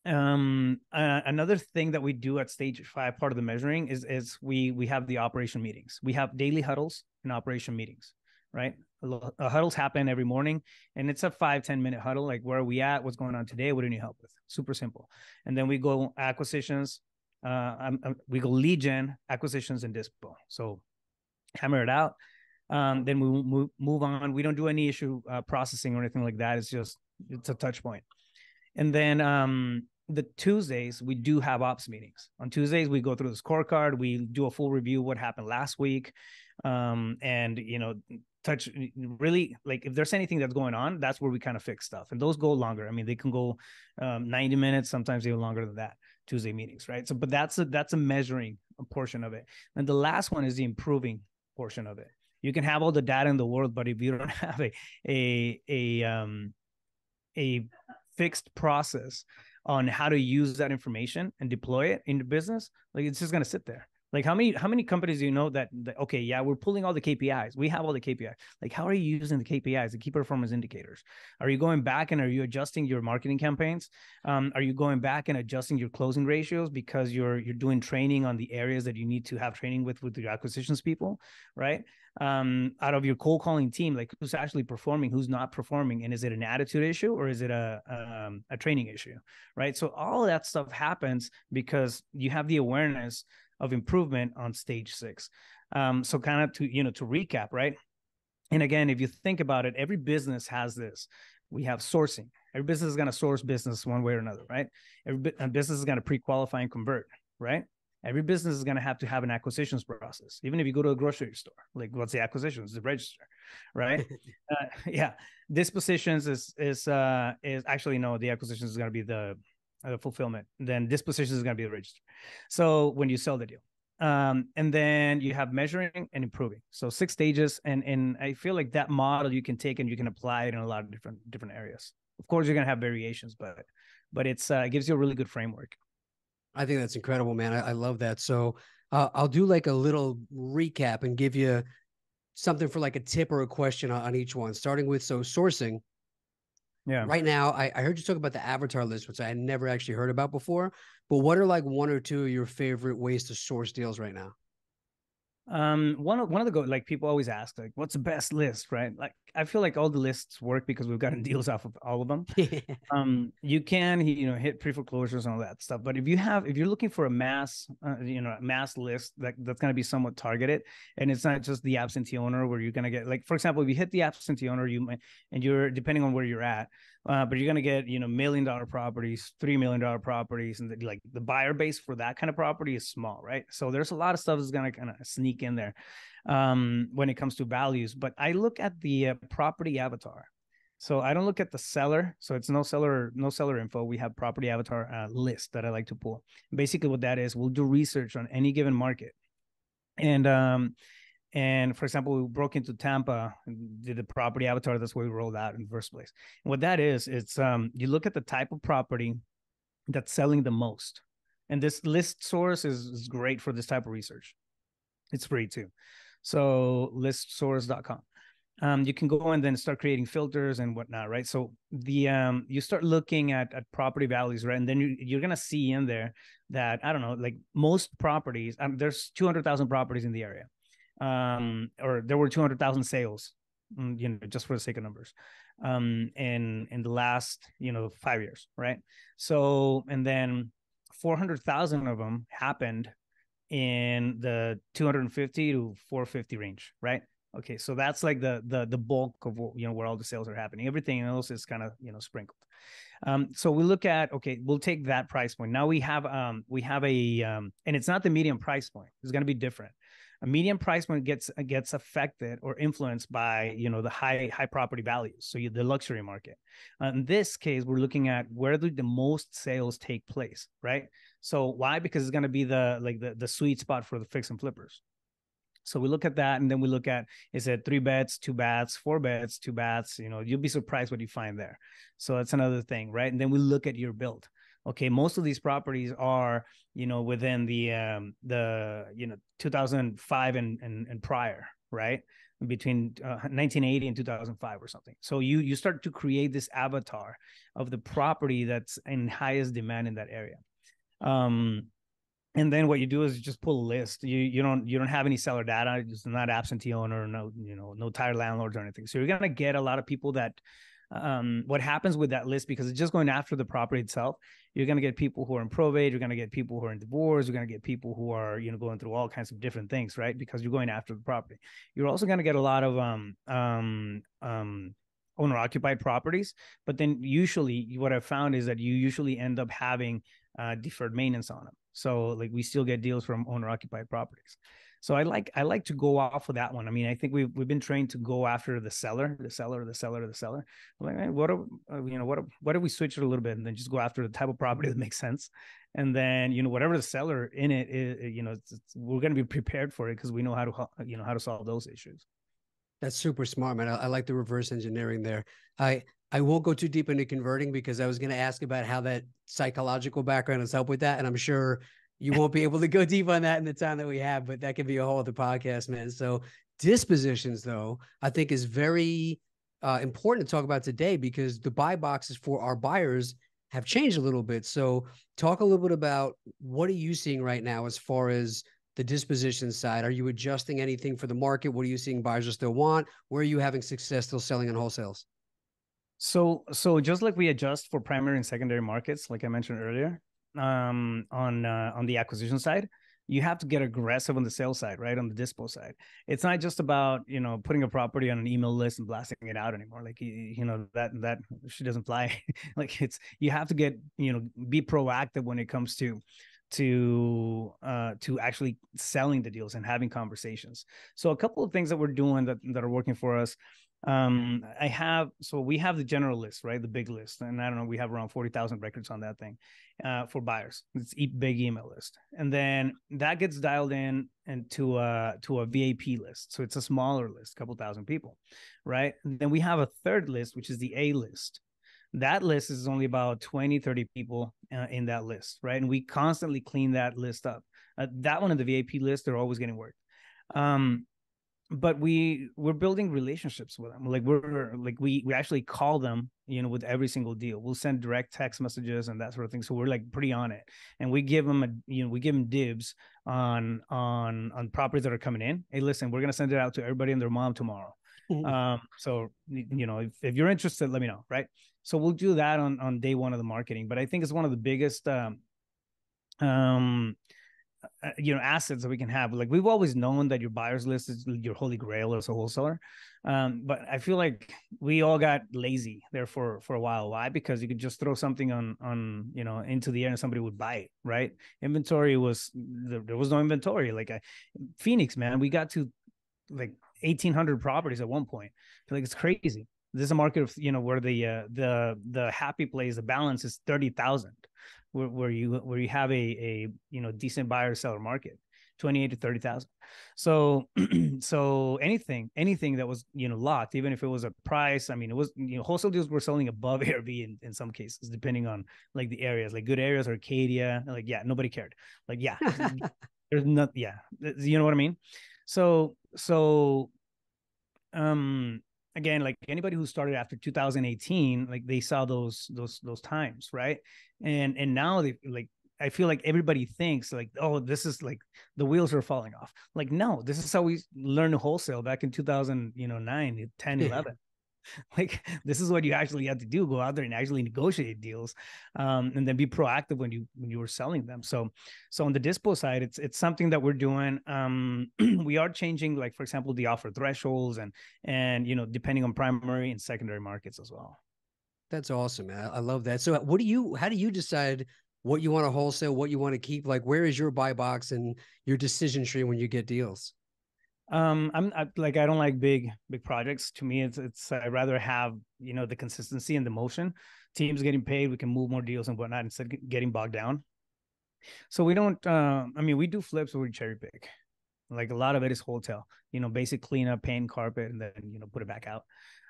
Another thing that we do at stage 5, part of the measuring is we have the operation meetings. We have daily huddles and operation meetings, right? Huddles happen every morning and it's a 5-10 minute huddle. Like, where are we at? What's going on today? What do you need help with? Super simple. And then we go acquisitions. We go lead gen, acquisitions, and dispo. So hammer it out. Then we move on. We don't do any issue processing or anything like that. It's a touch point. And then, the Tuesdays, we do have ops meetings. On Tuesdays, we go through the scorecard. We do a full review of what happened last week. And, you know, touch really, like if there's anything that's going on, that's where we kind of fix stuff. And those go longer. I mean, they can go 90 minutes, sometimes even longer than that, Tuesday meetings, right? So, but that's a measuring portion of it. And the last one is the improving portion of it. You can have all the data in the world, but if you don't have a fixed process on how to use that information and deploy it in the business, like it's just going to sit there. Like how many companies do you know that, okay, yeah, we're pulling all the KPIs. We have all the KPIs. Like, how are you using the KPIs, the key performance indicators? Are you going back and are you adjusting your marketing campaigns? Are you going back and adjusting your closing ratios because you're doing training on the areas that you need to have training with your acquisitions people, right? Out of your cold calling team, like who's actually performing, who's not performing, and is it an attitude issue or is it a training issue, right? So all of that stuff happens because you have the awareness of improvement on stage 6. So kind of to recap, right? And again, if you think about it, every business has this. We have sourcing. Every business is going to source business one way or another, right? Every business is going to pre-qualify and convert, right? Every business is going to have an acquisitions process. Even if you go to a grocery store, like what's the acquisitions? The register, right? Yeah. Dispositions is actually, no, the acquisitions is going to be the fulfillment, then disposition is going to be the register. So when you sell the deal, and then you have measuring and improving. So 6 stages. And I feel like that model you can take and you can apply it in a lot of different areas. Of course, you're going to have variations, but it's, it gives you a really good framework. I think that's incredible, man. I love that. So I'll do like a little recap and give you something for like a tip or a question on each one, starting with, so sourcing. Yeah. Right now, I heard you talk about the avatar list, which I had never actually heard about before. But what are like 1 or 2 of your favorite ways to source deals right now? One of the people always ask, like, what's the best list, right? Like, I feel like all the lists work because we've gotten deals off of all of them. You can, hit pre-foreclosures and all that stuff. But if you're looking for a mass list that's going to be somewhat targeted, and it's not just the absentee owner where you're going to get, like, for example, if you hit the absentee owner, you might, and you're depending on where you're at, but you're going to get, $1 million properties, $3 million properties. And the buyer base for that kind of property is small, right? So there's a lot of stuff that's going to kind of sneak in there when it comes to values. But I look at the property avatar. So I don't look at the seller. So it's no seller info. We have property avatar list that I like to pull. Basically what that is, we'll do research on any given market. And for example, we broke into Tampa and did the property avatar. That's why we rolled out in the first place. And what that is, it's you look at the type of property that's selling the most. And this list source is great for this type of research. It's free too. So listsource.com. You can go and then start creating filters and whatnot, right? So the you start looking at property values, right? And then you're going to see in there that, I don't know, like most properties, there's 200,000 properties in the area. Or there were 200,000 sales, just for the sake of numbers, in the last, 5 years. Right. So, and then 400,000 of them happened in the 250 to 450 range. Right. Okay. So that's like the bulk of where all the sales are hhappening. Everything else is kind of, sprinkled. So we look at, okay, we'll take that price point. Now we have and it's not the median price point. It's going to be different. A median price point gets affected or influenced by, the high property values. So the luxury market. In this case, we're looking at where do the most sales take place, right? So why? Because it's going to be the sweet spot for the fix and flippers. So we look at that, and then we look at, is it 3 beds, 2 baths, 4 beds, 2 baths? You'll be surprised what you find there. So that's another thing, right? And then we look at your build. Okay, most of these properties are, within the 2005 and prior, right? Between 1980 and 2005 or something. So you start to create this avatar of the property that's in highest demand in that area. And then what you do is you just pull a list. You don't have any seller data. It's not absentee owner, no tired landlords or anything. So you're gonna get a lot of people that. What happens with that list, because it's just going after the property itself, you're going to get people who are in probate, you're going to get people who are in divorce, you're going to get people who are, going through all kinds of different things, right? Because you're going after the property. You're also going to get a lot of owner-occupied properties, but then usually what I've found is that you usually end up having deferred maintenance on them. So like we still get deals from owner-occupied properties. So I like to go off of that one. I mean, I think we've been trained to go after the seller. I'm like, hey, why do we switch it a little bit and then just go after the type of property that makes sense? And then, you know, whatever the seller in it is, you know, we're going to be prepared for it because we know how to solve those issues. That's super smart, man. I like the reverse engineering there. I won't go too deep into converting because I was going to ask about how that psychological background has helped with that. And I'm sure you won't be able to go deep on that in the time that we have, but that could be a whole other podcast, man. So dispositions, though, I think is very important to talk about today because the buy boxes for our buyers have changed a little bit. So talk a little bit about what are you seeing right now as far as the disposition side? Are you adjusting anything for the market? What are you seeing buyers still want? Where are you having success still selling on wholesales? So just like we adjust for primary and secondary markets, like I mentioned earlier, on the acquisition side, you have to get aggressive on the sales side, right? On the dispo side, it's not just about, you know, putting a property on an email list and blasting it out anymore. Like, you know, that she doesn't fly. Like, it's, you have to get, you know, be proactive when it comes to actually selling the deals and having conversations. So a couple of things that we're doing that are working for us. We have the general list, right? The big list. And I don't know, we have around 40,000 records on that thing, for buyers. It's a big email list. And then that gets dialed in and to a VAP list. So it's a smaller list, a couple thousand people, right? And then we have a third list, which is the A list. That list is only about 20, 30 people in that list, right? And we constantly clean that list up. That one in the VAP list, they're always getting worked. But we're building relationships with them. Like we actually call them, you know, with every single deal. We'll send direct text messages and that sort of thing. So we're like pretty on it, and we give them dibs on properties that are coming in. Hey, listen, we're gonna send it out to everybody and their mom tomorrow. So, you know, if you're interested, let me know. Right. So we'll do that on day one of the marketing. But I think it's one of the biggest, you know, assets that we can have. Like, we've always known that your buyer's list is your holy grail as a wholesaler. But I feel like we all got lazy there for a while. Why? Because you could just throw something on, you know, into the air and somebody would buy it, right? Inventory was, there was no inventory. Like Phoenix, man, we got to like 1,800 properties at one point. Like, it's crazy. This is a market of, you know, where the happy place, the balance is 30,000, where you have a you know, decent buyer seller market, 28 to 30,000. So anything that was, you know, locked, even if it was a price, I mean, it was, you know, wholesale deals were selling above ARV in some cases, depending on like the areas, like good areas, Arcadia, like, yeah, nobody cared. Like, yeah, there's not, yeah, you know what I mean? So, again, like anybody who started after 2018, like they saw those times, right? And now they, like, I feel like everybody thinks like, oh, this is like the wheels are falling off. Like, no, this is how we learned to wholesale back in 2009, 10, 11. Like, this is what you actually had to do, go out there and actually negotiate deals, and then be proactive when you were selling them. So on the dispo side, it's something that we're doing. We are changing, like, for example, the offer thresholds and, you know, depending on primary and secondary markets as well. That's awesome, man. I love that. So how do you decide what you want to wholesale, what you want to keep? Like, where is your buy box and your decision tree when you get deals? I don't like big projects. To me, it's I rather have, you know, the consistency and the motion. Teams getting paid, we can move more deals and whatnot instead of getting bogged down. So we don't, we do flips where we cherry pick. Like, a lot of it is wholesale, you know, basic cleanup, paint, carpet, and then, you know, put it back out.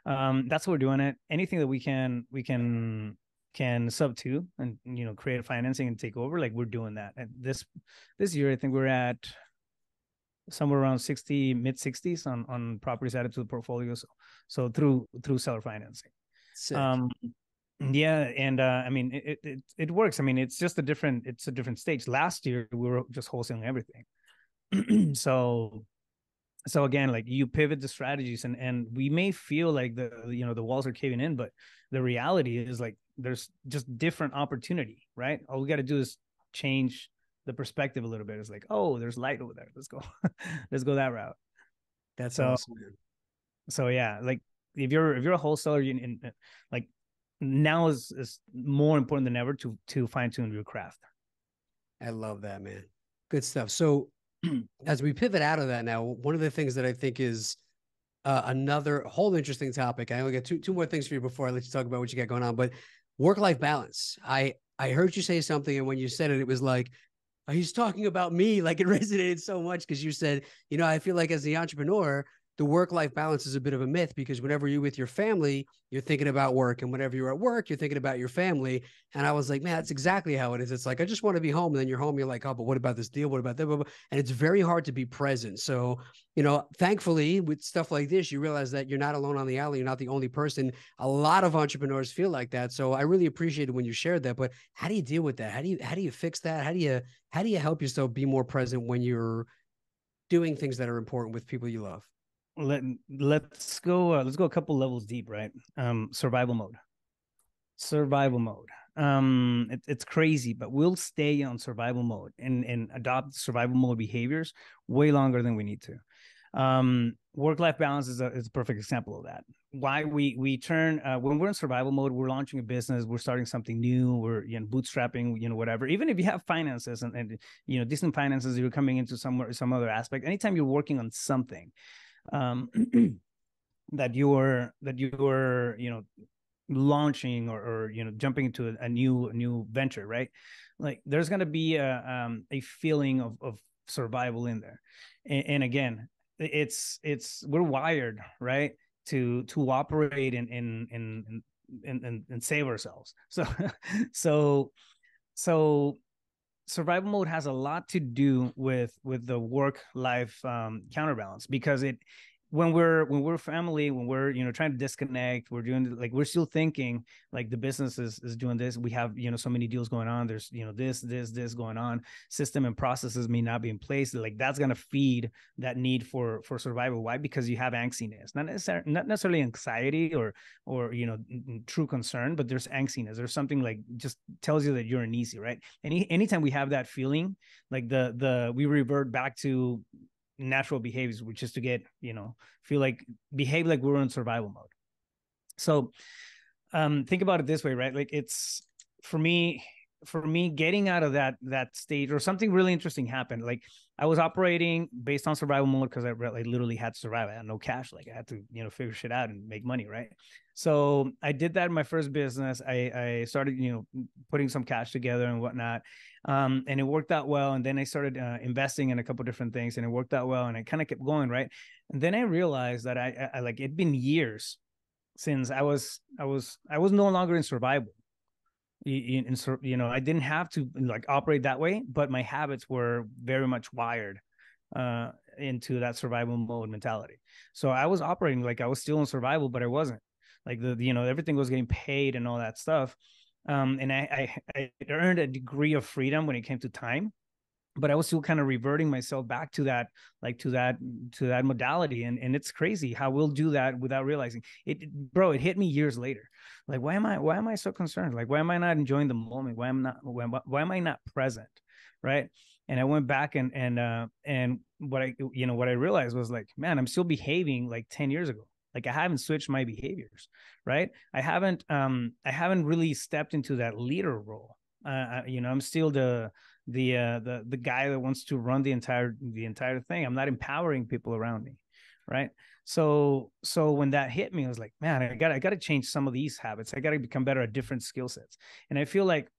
That's what we're doing it. Anything that we can sub to and, you know, create financing and take over. Like, we're doing that. And this year, I think we're at somewhere around mid 60s on properties added to the portfolio. So through seller financing. Sick. It works. I mean, it's a different stage. Last year we were just wholesaling everything. So again, like, you pivot the strategies and we may feel like the walls are caving in, but the reality is, like, there's just different opportunity, right? All we got to do is change the perspective a little bit. Is like, oh, there's light over there. Let's go that route. That's so awesome. So yeah, like, if you're a wholesaler, like, now is more important than ever to fine tune your craft. I love that, man. Good stuff. So as we pivot out of that now, one of the things that I think is another whole interesting topic. I only got two more things for you before I let you talk about what you got going on, but work-life balance. I heard you say something, and when you said it, it was like, he's talking about me. Like, it resonated so much because you said, you know, I feel like as the entrepreneur, the work-life balance is a bit of a myth because whenever you're with your family, you're thinking about work. And whenever you're at work, you're thinking about your family. And I was like, man, that's exactly how it is. It's like, I just want to be home. And then you're home. You're like, oh, but what about this deal? What about that? And it's very hard to be present. So, you know, thankfully with stuff like this, you realize that you're not alone on the alley. You're not the only person. A lot of entrepreneurs feel like that. So I really appreciated when you shared that, but how do you deal with that? How do you fix that? How do you help yourself be more present when you're doing things that are important with people you love? Let's go a couple levels deep, right? Survival mode. It's crazy, but we'll stay on survival mode and adopt survival mode behaviors way longer than we need to. Work-life balance is a perfect example of that. Why we turn, when we're in survival mode, we're launching a business, we're starting something new, we're, you know, bootstrapping, you know, whatever. Even if you have finances and you know, decent finances, you're coming into some other aspect. Anytime you're working on something, that you're you know, launching or you know, jumping into a new venture, right? Like, there's going to be a feeling of survival in there, and again, it's we're wired, right, to operate and save ourselves. So survival mode has a lot to do with the work-life counterbalance, because it, when we're family, when we're, you know, trying to disconnect, we're doing, like, we're still thinking like the business is doing this. We have, you know, so many deals going on. There's, you know, this going on. System and processes may not be in place. Like, that's going to feed that need for survival. Why? Because you have angstiness, not necessarily anxiety or, you know, true concern, but there's angstiness. There's something like just tells you that you're uneasy, right? Anytime we have that feeling, like we revert back to natural behaviors, which is to get, you know, behave like we're in survival mode. So think about it this way, right? Like, it's for me getting out of that stage, or something really interesting happened. Like, I was operating based on survival mode because I literally had to survive. I had no cash. Like, I had to, you know, figure shit out and make money, right? So I did that in my first business. I started, you know, putting some cash together and whatnot. And it worked out well. And then I started investing in a couple different things, and it worked out well. And I kind of kept going, right? And then I realized that I like, it'd been years since I was no longer in survival. You know, I didn't have to like operate that way, but my habits were very much wired into that survival mode mentality. So I was operating like I was still in survival, but I wasn't. Like, you know, everything was getting paid and all that stuff. And I earned a degree of freedom when it came to time, but I was still kind of reverting myself back to that, like to that modality. And it's crazy how we'll do that without realizing it, bro. It hit me years later. Like, why am I so concerned? Like, why am I not enjoying the moment? Why am I not present? Right. And I went back and what I realized was, like, man, I'm still behaving like 10 years ago. Like, I haven't switched my behaviors. Right. I haven't really stepped into that leader role. You know, I'm still the guy that wants to run the entire thing. I'm not empowering people around me, right? So when that hit me, I was like, man, I got to change some of these habits. I got to become better at different skill sets. And I feel like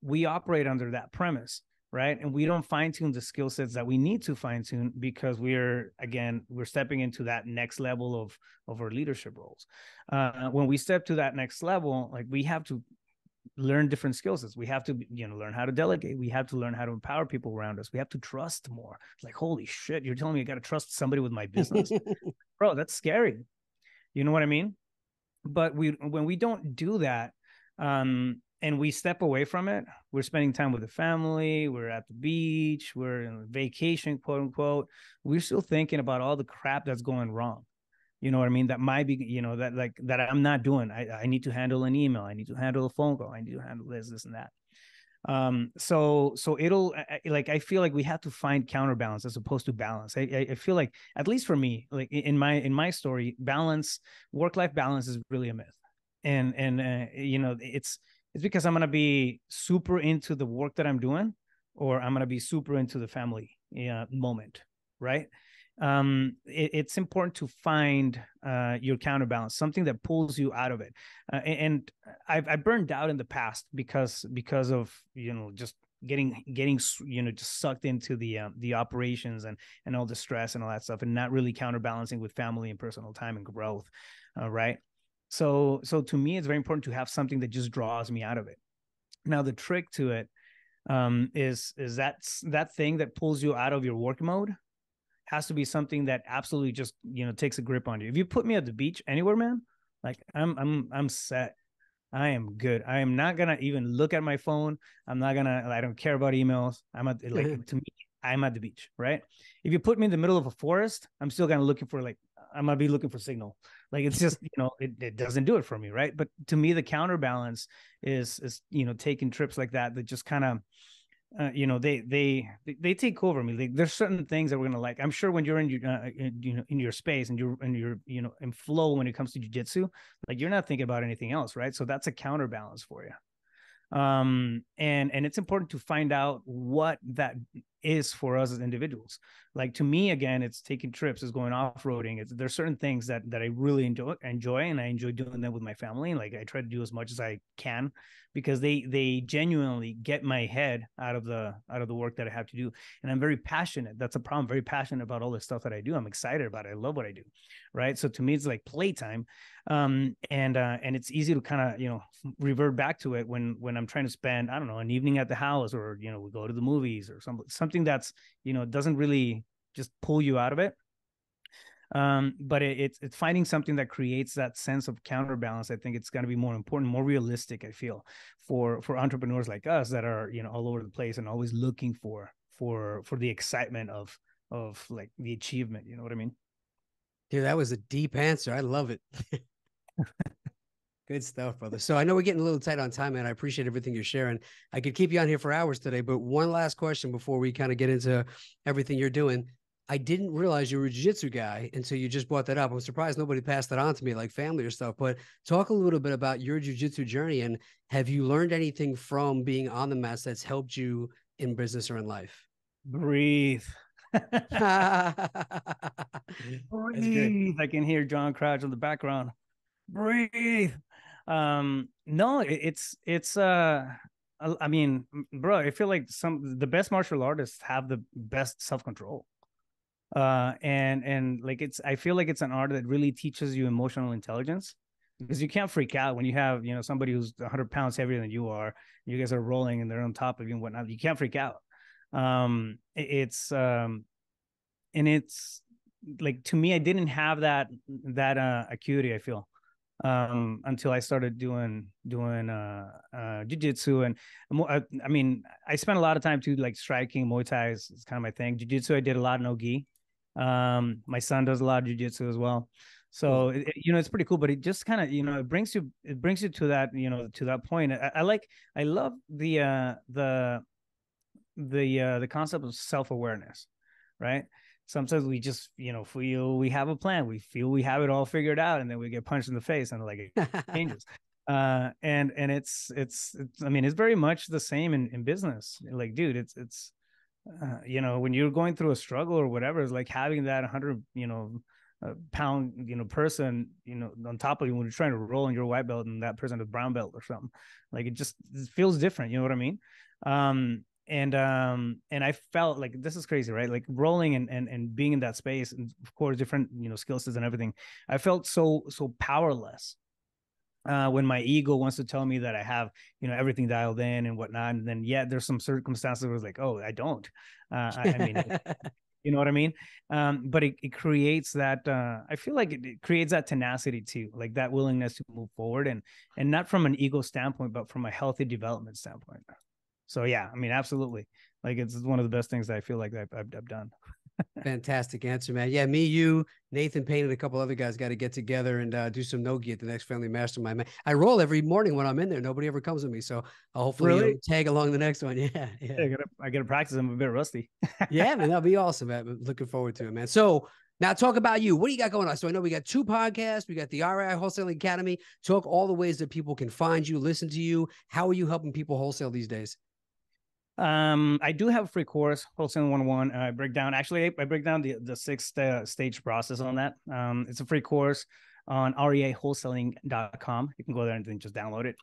we operate under that premise, right? And we don't fine tune the skill sets that we need to fine tune, because we're stepping into that next level of our leadership roles. When we step to that next level, like, we have to learn different skill sets. We have to, you know, learn how to delegate. We have to learn how to empower people around us. We have to trust more. It's like, holy shit, you're telling me I got to trust somebody with my business? Bro, that's scary. You know what I mean? But when we don't do that, and we step away from it, we're spending time with the family, we're at the beach, we're on vacation, quote unquote, we're still thinking about all the crap that's going wrong. You know what I mean? That might be, you know, that like that I'm not doing. I need to handle an email. I need to handle a phone call. I need to handle this and that. So it'll, like, I feel like we have to find counterbalance as opposed to balance. I feel like, at least for me, like in my story, balance, work-life balance is really a myth. And you know, it's because I'm going to be super into the work that I'm doing, or I'm going to be super into the family moment, right? It's important to find your counterbalance, something that pulls you out of it. And I burned out in the past because of, you know, just getting, you know, just sucked into the operations and all the stress and all that stuff, and not really counterbalancing with family and personal time and growth. Right. So to me, it's very important to have something that just draws me out of it. Now, the trick to it is that thing that pulls you out of your work mode has to be something that absolutely just, you know, takes a grip on you. If you put me at the beach anywhere, man, like I'm set. I am good. I am not going to even look at my phone. I don't care about emails. To me, I'm at the beach, right? If you put me in the middle of a forest, I'm still going to I'm going to be looking for signal. Like, it's just, you know, it doesn't do it for me, right? But to me, the counterbalance is, you know, taking trips like that just kind of, you know, they take over me. Like, there's certain things that we're gonna like. I'm sure when you're in your in your space and you're you know, in flow when it comes to jiu-jitsu, like, you're not thinking about anything else, right? So that's a counterbalance for you. And it's important to find out what that is for us as individuals. Like, to me, again, it's taking trips, it's going off-roading. There's certain things that I really enjoy, and I enjoy doing them with my family. Like, I try to do as much as I can because they genuinely get my head out of the work that I have to do. And I'm very passionate. That's a problem. Very passionate about all the stuff that I do. I'm excited about it. I love what I do. Right. So to me, it's like playtime. And it's easy to kind of, you know, revert back to it when I'm trying to spend, I don't know, an evening at the house, or, you know, we go to the movies or something that's, you know, doesn't really just pull you out of it. But it's finding something that creates that sense of counterbalance. I think it's going to be more important, more realistic, I feel, for entrepreneurs like us that are, you know, all over the place and always looking for the excitement of like the achievement. You know what I mean? Dude, that was a deep answer. I love it. Good stuff, brother. So I know we're getting a little tight on time, and I appreciate everything you're sharing. I could keep you on here for hours today, but one last question before we kind of get into everything you're doing. I didn't realize you were a jiu-jitsu guy until you just brought that up. I'm surprised nobody passed that on to me, like family or stuff, but talk a little bit about your jiu-jitsu journey, and have you learned anything from being on the mats that's helped you in business or in life? Breathe. Breathe. I can hear John Crouch in the background. Breathe. No, it's I mean, bro, I feel like the best martial artists have the best self-control. And like, I feel like it's an art that really teaches you emotional intelligence, because you can't freak out when you have, you know, somebody who's 100 pounds heavier than you are, you guys are rolling and they're on top of you and whatnot. You can't freak out. And it's like, to me, I didn't have that acuity, I feel, until I started doing jiu-jitsu. And I mean, I spent a lot of time too, like striking, Muay Thai is kind of my thing. Jiu-jitsu, I did a lot of no-gi. My son does a lot of jiu-jitsu as well. So, you know, it's pretty cool, but it just kind of, you know, it brings you to that, you know, to that point. I love the concept of self-awareness, right? Sometimes we just, you know, feel we have a plan. We feel we have it all figured out, and then we get punched in the face, and like it changes. And it's I mean, it's very much the same in business. Like, dude, it's you know, when you're going through a struggle or whatever, it's like having that 100, you know, pound, you know, person, you know, on top of you when you're trying to roll in your white belt and that person is brown belt or something. Like, it feels different. You know what I mean? And I felt like, this is crazy, right? Like, rolling and being in that space, and of course, different, you know, skill sets and everything. I felt so powerless, when my ego wants to tell me that I have, you know, everything dialed in and whatnot. And then, yeah, there's some circumstances where it's like, oh, I don't, I mean, you know what I mean? But it creates that, I feel like it creates that tenacity too, like that willingness to move forward, and not from an ego standpoint, but from a healthy development standpoint. So, yeah, I mean, absolutely. Like, it's one of the best things that I feel like I've done. Fantastic answer, man. Yeah, me, you, Nathan Payne, and a couple other guys got to get together and do some no-gi at the next Family Mastermind. Man, I roll every morning when I'm in there. Nobody ever comes with me, so I'll hopefully tag along the next one. Yeah. I gotta practice. I'm a bit rusty. Yeah, man, that'll be awesome, man. I'm looking forward to it, man. So now talk about you. What do you got going on? So I know we got 2 podcasts. We got the REI Wholesaling Academy. Talk all the ways that people can find you, listen to you. How are you helping people wholesale these days? I do have a free course, Wholesaling 101. I break down, actually, I break down the six-stage process on that. It's a free course on reiwholesaling.com. You can go there and then just download it.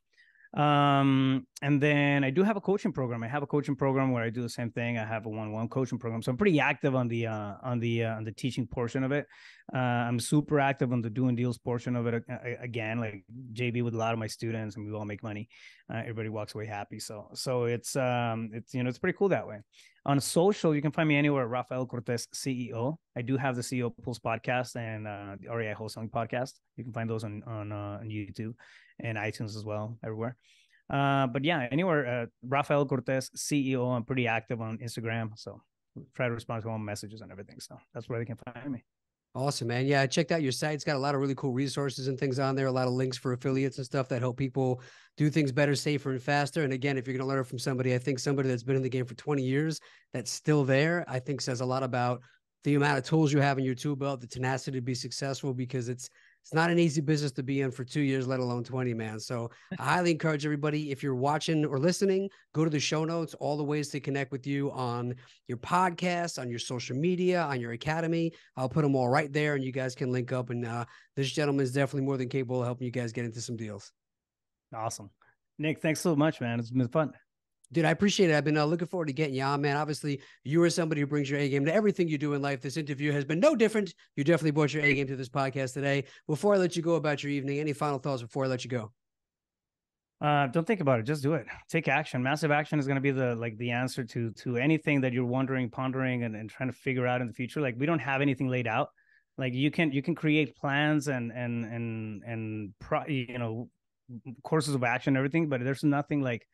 And then I do have a coaching program. I have a coaching program where I do the same thing. I have a one-on-one coaching program. So I'm pretty active on the teaching portion of it. I'm super active on the doing deals portion of it. Again, like JV with a lot of my students, and we all make money. Everybody walks away happy. So it's, you know, it's pretty cool that way. On social, you can find me anywhere at Rafael Cortez, CEO. I do have the CEO Pulse Podcast and the REI Wholesaling Podcast. You can find those on YouTube and iTunes as well, everywhere. But yeah, anywhere, Rafael Cortez, CEO. I'm pretty active on Instagram, so try to respond to all my messages and everything. So that's where they can find me. Awesome, man. Yeah, I checked out your site. It's got a lot of really cool resources and things on there, a lot of links for affiliates and stuff that help people do things better, safer, and faster. And again, if you're going to learn from somebody, I think somebody that's been in the game for 20 years that's still there, I think says a lot about the amount of tools you have in your tool belt, the tenacity to be successful, because it's not an easy business to be in for 2 years, let alone 20, man. So I highly encourage everybody, if you're watching or listening, go to the show notes, all the ways to connect with you on your podcast, on your social media, on your academy. I'll put them all right there and you guys can link up. And this gentleman is definitely more than capable of helping you guys get into some deals. Awesome. Nick, thanks so much, man. It's been fun. Dude, I appreciate it. I've been looking forward to getting you on, man. Obviously, you are somebody who brings your A game to everything you do in life. This interview has been no different. You definitely brought your A game to this podcast today. Before I let you go about your evening, any final thoughts before I let you go? Don't think about it. Just do it. Take action. Massive action is going to be the answer to anything that you're wondering, pondering, and trying to figure out in the future. Like, we don't have anything laid out. Like, you can create plans and you know, courses of action and everything, but there's nothing like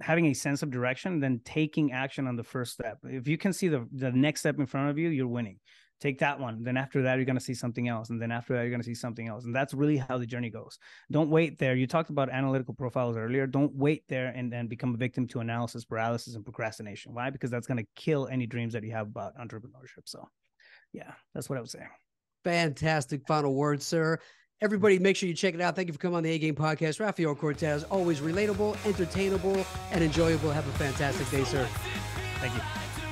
having a sense of direction, then taking action on the first step. If you can see the next step in front of you, you're winning. Take that one. Then after that, you're going to see something else. And then after that, you're going to see something else. And that's really how the journey goes. Don't wait there. You talked about analytical profiles earlier. Don't wait there and then become a victim to analysis, paralysis, and procrastination. Why? Because that's going to kill any dreams that you have about entrepreneurship. So yeah, that's what I would say. Fantastic final words, sir. Everybody, make sure you check it out. Thank you for coming on the A Game Podcast. Rafael Cortez, always relatable, entertainable, and enjoyable. Have a fantastic day, sir. Thank you.